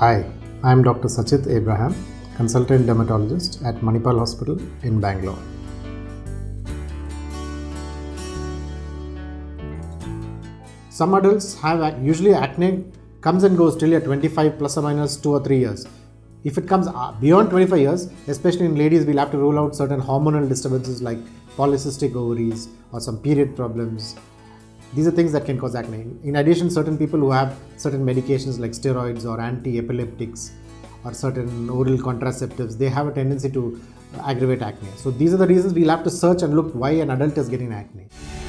Hi, I am Dr. Sachith Abraham, Consultant Dermatologist at Manipal Hospital in Bangalore. Some adults have usually acne comes and goes till 25 plus or minus 2 or 3 years. If it comes beyond 25 years, especially in ladies, we'll have to rule out certain hormonal disturbances like polycystic ovaries or some period problems. These are things that can cause acne. In addition, certain people who have certain medications like steroids or anti-epileptics or certain oral contraceptives, they have a tendency to aggravate acne. So these are the reasons we'll have to search and look why an adult is getting acne.